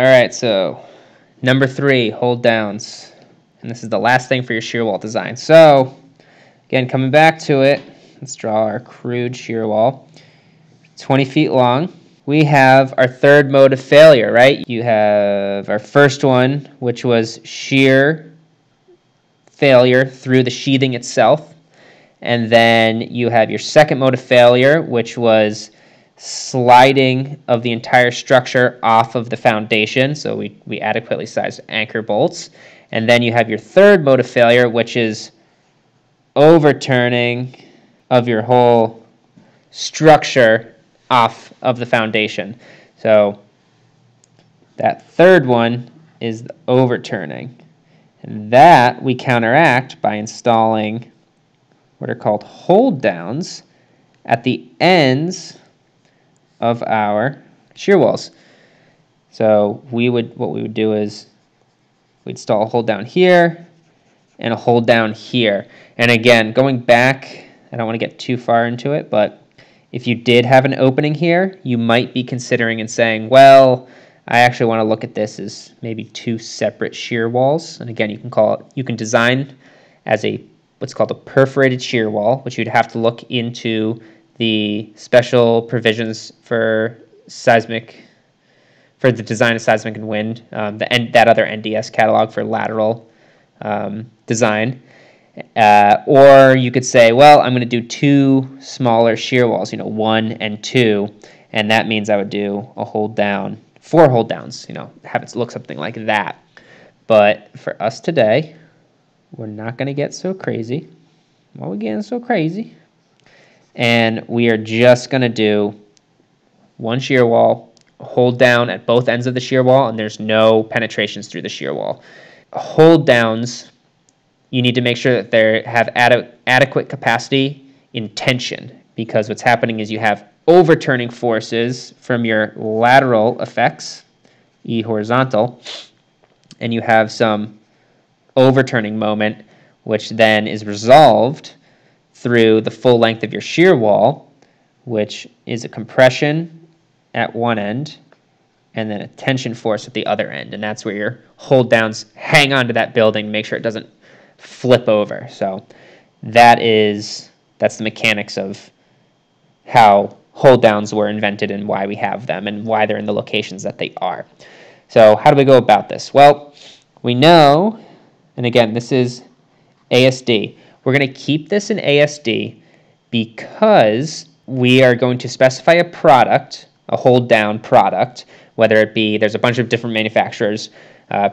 All right, so number three, hold downs. And this is the last thing for your shear wall design. So again, coming back to it, let's draw our crude shear wall. 20 feet long. We have our third mode of failure, right? You have our first one, which was shear failure through the sheathing itself. And then you have your second mode of failure, which was sliding of the entire structure off of the foundation. So we adequately sized anchor bolts. And then you have your third mode of failure, which is overturning of your whole structure off of the foundation. So that third one is the overturning. And that we counteract by installing what are called hold downs at the ends of our shear walls. So what we would do is we'd install a hold down here and a hold down here. And again, going back, I don't want to get too far into it, but if you did have an opening here, you might be considering and saying, well, I actually want to look at this as maybe two separate shear walls. And again, you can design as a what's called a perforated shear wall, which you'd have to look into the special provisions for the design of seismic and wind, that other NDS catalog for lateral design. Or you could say, well, I'm going to do two smaller shear walls, you know, 1 and 2, and that means I would do a hold down, 4 hold downs, you know, have it look something like that. But for us today, we're not going to get so crazy. Well, we're getting so crazy. And we are just going to do one shear wall, hold down at both ends of the shear wall, and there's no penetrations through the shear wall. Hold downs, you need to make sure that they have adequate capacity in tension, because what's happening is you have overturning forces from your lateral effects, E horizontal, and you have some overturning moment, which then is resolved through the full length of your shear wall, which is a compression at one end and then a tension force at the other end. And that's where your hold downs hang onto that building, make sure it doesn't flip over. So that's the mechanics of how hold downs were invented and why we have them and why they're in the locations that they are. So how do we go about this? Well, we know, and again, this is ASD. We're going to keep this in ASD because we are going to specify a product, a hold down product, whether it be, there's a bunch of different manufacturers.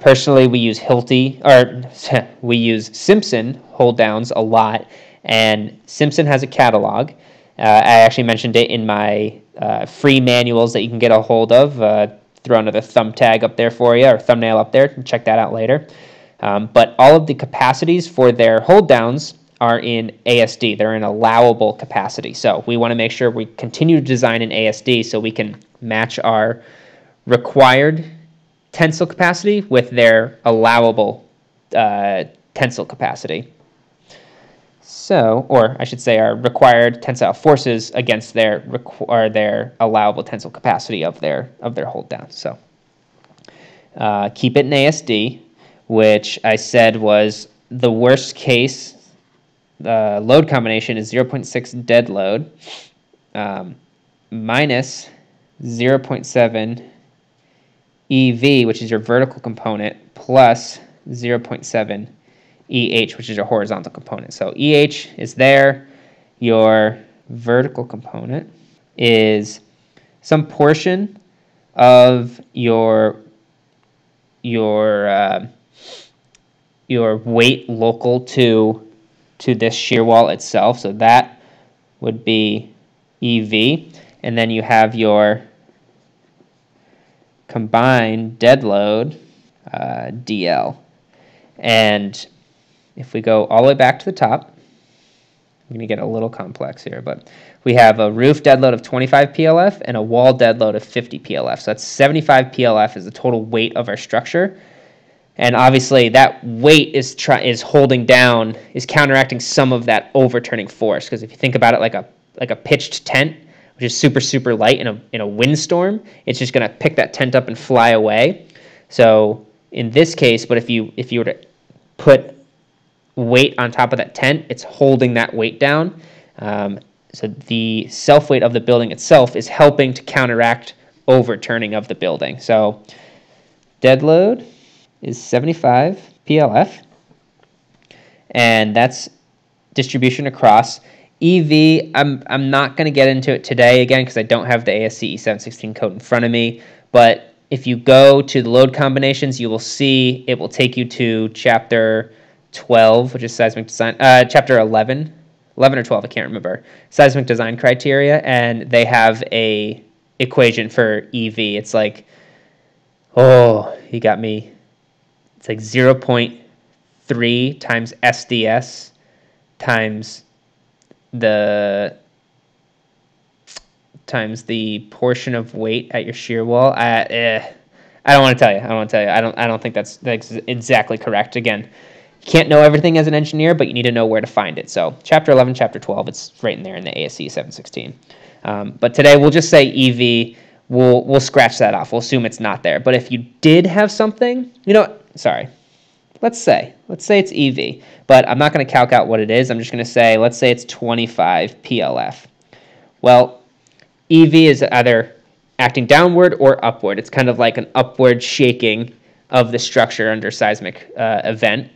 Personally, we use Hilti, or we use Simpson hold downs a lot, and Simpson has a catalog. I actually mentioned it in my free manuals that you can get a hold of. Throw another thumb tag up there for you, or thumbnail up there, and check that out later. But all of the capacities for their hold downs are in ASD. They're in allowable capacity. So we want to make sure we continue to design in ASD so we can match our required tensile capacity with their allowable tensile capacity. So, or I should say our required tensile forces against their allowable tensile capacity of their hold down. So keep it in ASD, which I said was the worst case. The load combination is 0.6 dead load minus 0.7 EV, which is your vertical component, plus 0.7 EH, which is your horizontal component. So EH is there. Your vertical component is some portion of your weight local to this shear wall itself, so that would be EV, and then you have your combined dead load, DL. And if we go all the way back to the top, I'm going to get a little complex here, but we have a roof dead load of 25 PLF and a wall dead load of 50 PLF. So that's 75 PLF is the total weight of our structure. And obviously that weight is holding down, is counteracting some of that overturning force. Because if you think about it like a pitched tent, which is super, super light in a windstorm, it's just going to pick that tent up and fly away. So in this case, but if you were to put weight on top of that tent, it's holding that weight down. So the self-weight of the building itself is helping to counteract overturning of the building. So dead load is 75 PLF, and that's distribution across. EV, I'm not going to get into it today again because I don't have the ASCE 7-16 code in front of me, but if you go to the load combinations, you will see it will take you to chapter 12, which is seismic design, chapter 11 or 12, I can't remember, seismic design criteria, and they have a equation for EV. It's like, oh, you got me. It's like 0.3 times SDS times the portion of weight at your shear wall. I don't want to tell you. I don't think that's exactly correct. Again, you can't know everything as an engineer, but you need to know where to find it. So chapter 11, chapter 12, it's right in there in the ASCE 7-16. But today we'll just say EV. We'll scratch that off. We'll assume it's not there. But if you did have something, you know, sorry. Let's say it's EV, but I'm not going to calc out what it is. I'm just going to say, let's say it's 25 PLF. Well, EV is either acting downward or upward. It's kind of like an upward shaking of the structure under seismic event,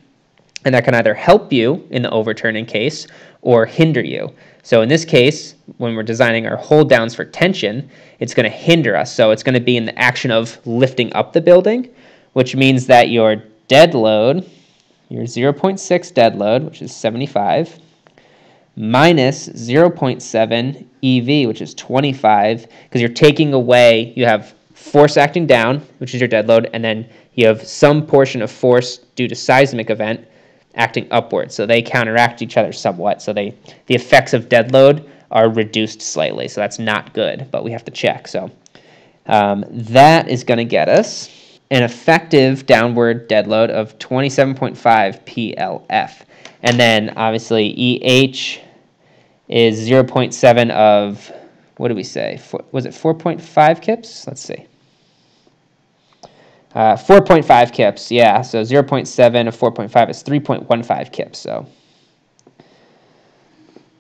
and that can either help you in the overturning case or hinder you. So in this case, when we're designing our hold downs for tension, it's going to hinder us. So it's going to be in the action of lifting up the building, which means that your dead load, your 0.6 dead load, which is 75, minus 0.7 EV, which is 25, because you're taking away, you have force acting down, which is your dead load, and then you have some portion of force due to seismic event acting upward. So they counteract each other somewhat. So the effects of dead load are reduced slightly. So that's not good, but we have to check. So that is going to get us an effective downward dead load of 27.5 PLF. And then obviously EH is 0.7 of, what did we say? Was it 4.5 kips? Let's see. 4.5 kips, yeah. So 0.7 of 4.5 is 3.15 kips. So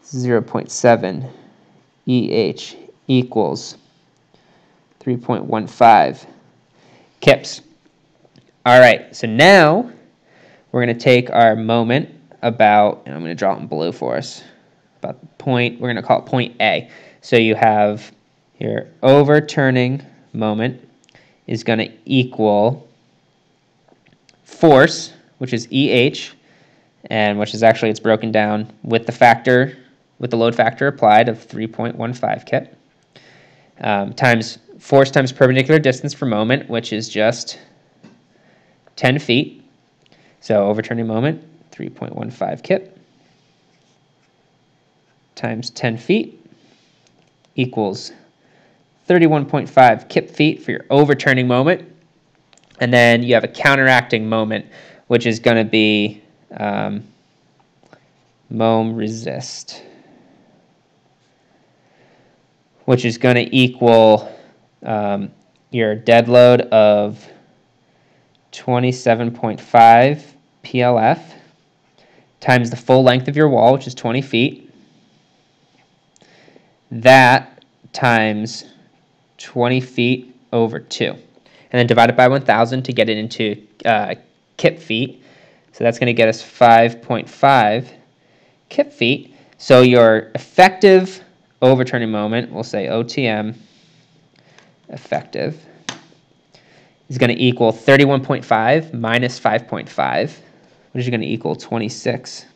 0.7 EH equals 3.15 kips. All right, so now we're going to take our moment about, and I'm going to draw it in blue for us, about the point, we're going to call it point A. So you have your overturning moment is going to equal force, which is EH, and which is actually, it's broken down with the factor, with the load factor applied of 3.15 kip, times force times perpendicular distance for moment, which is just 10 feet. So overturning moment, 3.15 kip times 10 feet equals 31.5 kip feet for your overturning moment. And then you have a counteracting moment, which is going to be moment resist, which is going to equal your dead load of 27.5 PLF times the full length of your wall, which is 20 feet. That times 20 feet over 2. And then divided by 1,000 to get it into kip feet. So that's going to get us 5.5 kip feet. So your effective overturning moment, we'll say OTM, effective is going to equal 31.5 minus 5.5, which is going to equal 26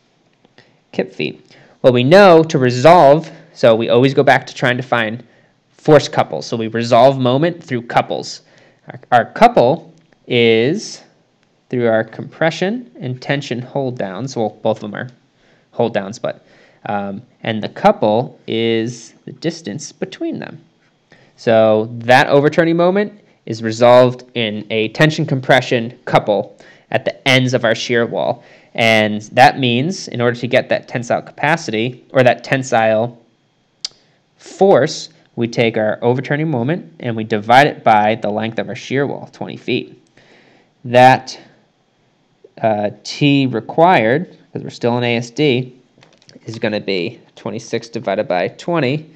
kip feet. Well, we know to resolve, so we always go back to trying to find force couples. So we resolve moment through couples. Our couple is through our compression and tension hold downs. Well, both of them are hold downs, but and the couple is the distance between them. So that overturning moment is resolved in a tension compression couple at the ends of our shear wall. And that means in order to get that tensile capacity or that tensile force, we take our overturning moment and we divide it by the length of our shear wall, 20 feet. that T required, because we're still in ASD, is going to be 26 divided by 20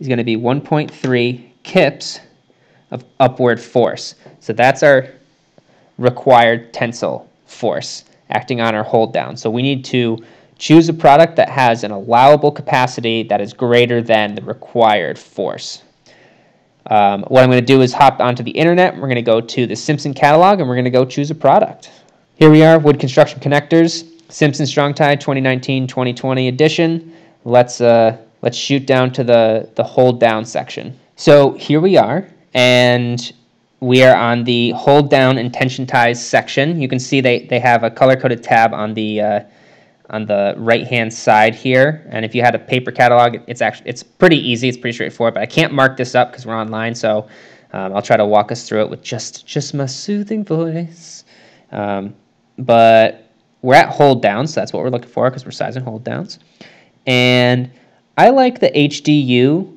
is going to be 1.3 kips of upward force. So that's our required tensile force acting on our hold down. So we need to choose a product that has an allowable capacity that is greater than the required force. What I'm going to do is hop onto the internet. We're going to go to the Simpson catalog and we're going to go choose a product. Here we are, wood construction connectors, Simpson Strong-Tie 2019-2020 edition. Let's shoot down to the hold down section. So here we are, and we are on the hold down and tension ties section. You can see they have a color-coded tab on the right-hand side here. And if you had a paper catalog, it's pretty easy. It's pretty straightforward. But I can't mark this up because we're online, so I'll try to walk us through it with just my soothing voice. But we're at hold downs, so that's what we're looking for because we're sizing hold downs. And I like the HDU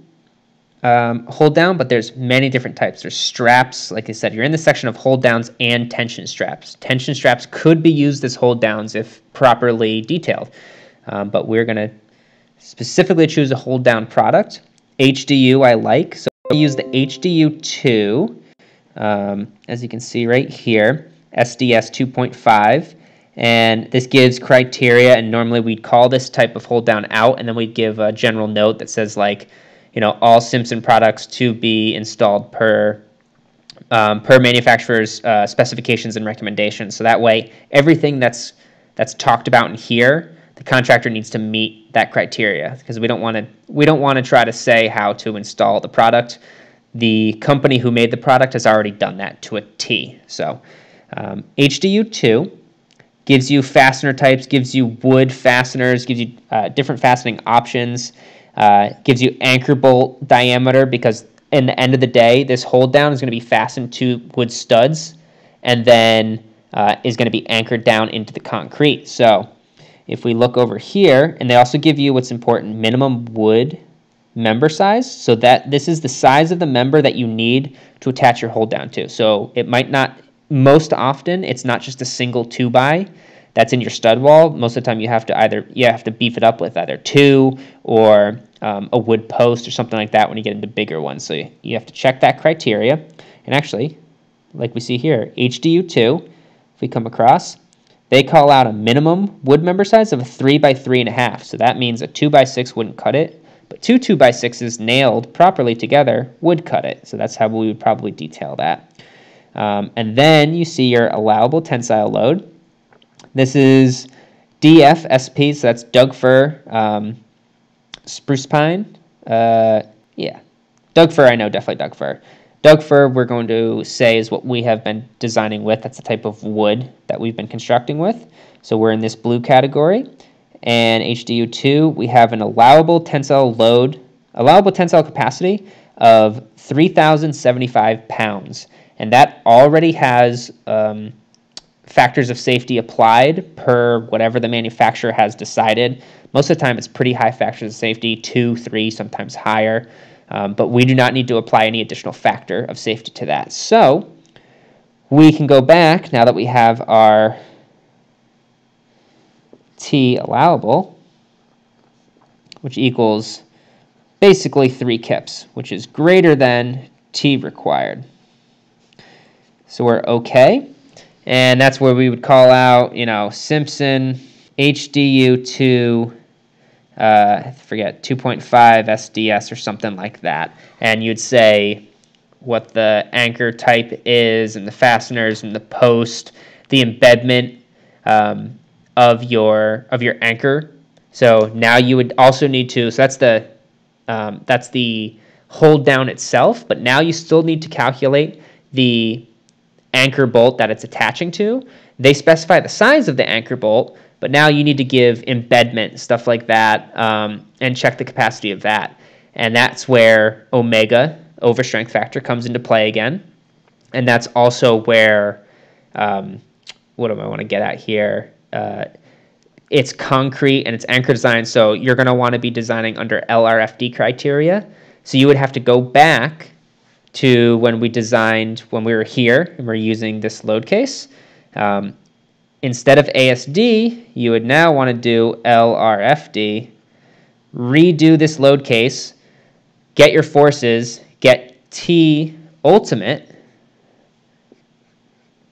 hold down, but there's many different types. There's straps, like I said, you're in the section of hold downs and tension straps. Tension straps could be used as hold downs if properly detailed, but we're going to specifically choose a hold down product. HDU I like, so we use the HDU2, as you can see right here. SDS 2.5, and this gives criteria, and normally we'd call this type of hold down out, and then we'd give a general note that says, like, you know, all Simpson products to be installed per manufacturer's specifications and recommendations. So that way, everything that's talked about in here, the contractor needs to meet that criteria, because we don't want to try to say how to install the product. The company who made the product has already done that to a T. So HDU2 gives you fastener types, gives you wood fasteners, gives you different fastening options, gives you anchor bolt diameter, because in the end of the day, this hold down is going to be fastened to wood studs and then is going to be anchored down into the concrete. So if we look over here, and they also give you what's important, minimum wood member size, so that this is the size of the member that you need to attach your hold down to. So it might not... Most often, it's not just a single 2x that's in your stud wall. Most of the time, you have to beef it up with either 2 or a wood post or something like that when you get into bigger ones. So you have to check that criteria. And actually, like we see here, HDU2, if we come across, they call out a minimum wood member size of a 3 by 3.5. So that means a 2 by 6 wouldn't cut it, but two 2 by 6s nailed properly together would cut it. So that's how we would probably detail that. And then you see your allowable tensile load. This is DFSP, so that's Doug fir, spruce pine. Yeah, Doug fir, I know, definitely Doug fir. Doug fir, we're going to say, is what we have been designing with. That's the type of wood that we've been constructing with. So we're in this blue category. And HDU2, we have an allowable tensile load, allowable tensile capacity of 3,075 pounds. And that already has factors of safety applied per whatever the manufacturer has decided. Most of the time, it's pretty high factors of safety, 2, 3, sometimes higher. But we do not need to apply any additional factor of safety to that. So we can go back now that we have our T allowable, which equals basically 3 kips, which is greater than T required. So we're okay, and that's where we would call out, you know, Simpson HDU2, I forget, 2.5 SDS or something like that, and you'd say what the anchor type is, and the fasteners, and the post, the embedment of your anchor. So now you would also need to. So that's the hold down itself, but now you still need to calculate the anchor bolt that it's attaching to. They specify the size of the anchor bolt, but now you need to give embedment, stuff like that, and check the capacity of that. And that's where omega, overstrength factor, comes into play again. And that's also where, what do I want to get at here? It's concrete and it's anchor design, so you're going to want to be designing under LRFD criteria. So you would have to go back to when we designed, when we were here and we're using this load case, Instead of ASD, you would now want to do LRFD, redo this load case, get your forces, get T ultimate,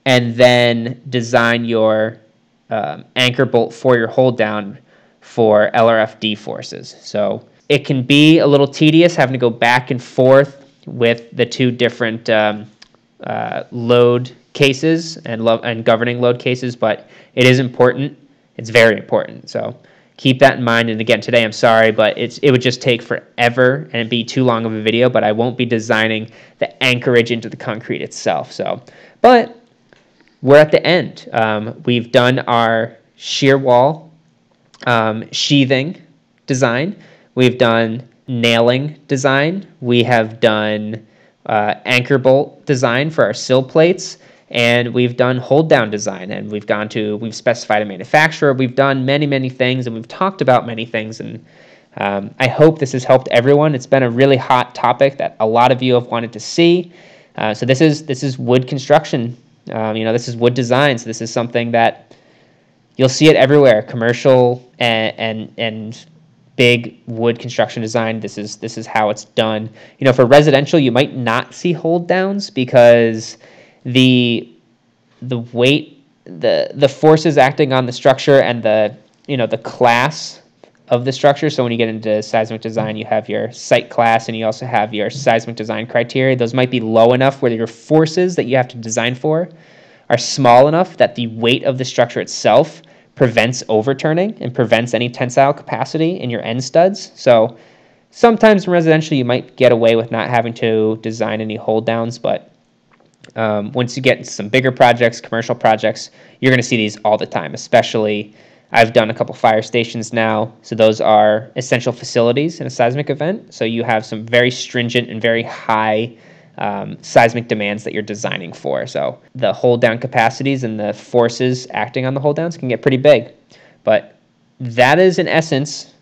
and then design your anchor bolt for your hold down for LRFD forces. So it can be a little tedious having to go back and forth with the two different load cases and governing load cases, but it is important. It's very important. So keep that in mind. And again, today, I'm sorry, but it would just take forever and it'd be too long of a video, but I won't be designing the anchorage into the concrete itself. So, but we're at the end. We've done our shear wall sheathing design. We've done nailing design. We have done anchor bolt design for our sill plates, and we've done hold down design, and we've specified a manufacturer. We've done many, many things, and we've talked about many things, and I hope this has helped everyone. It's been a really hot topic that a lot of you have wanted to see. So this is wood construction. This is wood design, so this is something that you'll see it everywhere, commercial and big wood construction design. This is how it's done. For residential, you might not see hold downs because the weight, the forces acting on the structure, and the class of the structure. So when you get into seismic design, you have your site class and you also have your seismic design criteria. Those might be low enough where your forces that you have to design for are small enough that the weight of the structure itself prevents overturning and prevents any tensile capacity in your end studs. So sometimes in residential, you might get away with not having to design any hold downs, but once you get into some bigger projects, commercial projects, you're going to see these all the time. Especially, I've done a couple fire stations now, so those are essential facilities in a seismic event. So you have some very stringent and very high seismic demands that you're designing for. So the hold down capacities and the forces acting on the hold downs can get pretty big. But that is, in essence,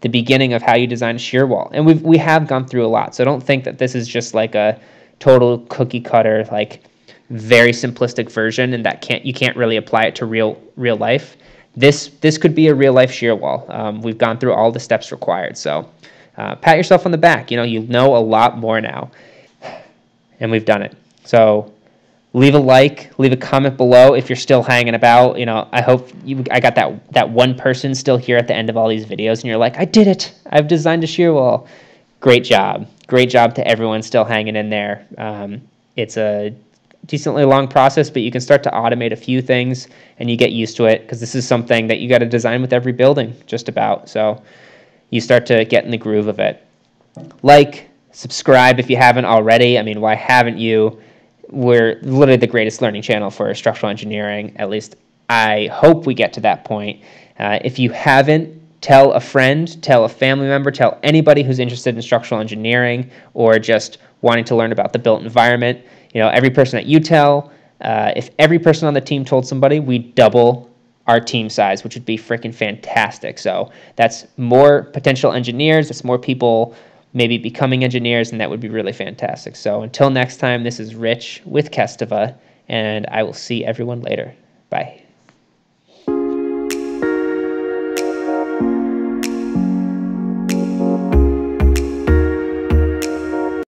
the beginning of how you design a shear wall. And we have gone through a lot, so don't think that this is just like a total cookie cutter, like very simplistic version, and that you can't really apply it to real life. This could be a real life shear wall. We've gone through all the steps required. So pat yourself on the back. You know a lot more now, and we've done it. So leave a like, leave a comment below if you're still hanging about. I hope I got that one person still here at the end of all these videos, and you're like, I did it. I've designed a shear wall. Great job. Great job to everyone still hanging in there. It's a decently long process, but you can start to automate a few things and you get used to it, because this is something that you got to design with every building just about. So you start to get in the groove of it. Like, subscribe if you haven't already. I mean, why haven't you? We're literally the greatest learning channel for structural engineering. At least I hope we get to that point. If you haven't, tell a friend, tell a family member, tell anybody who's interested in structural engineering or just wanting to learn about the built environment. Every person that you tell, if every person on the team told somebody, we double our team size, which would be freaking fantastic. So that's more potential engineers. That's more people maybe becoming engineers, and that would be really fantastic. So until next time, this is Rich with Kestava, and I will see everyone later. Bye.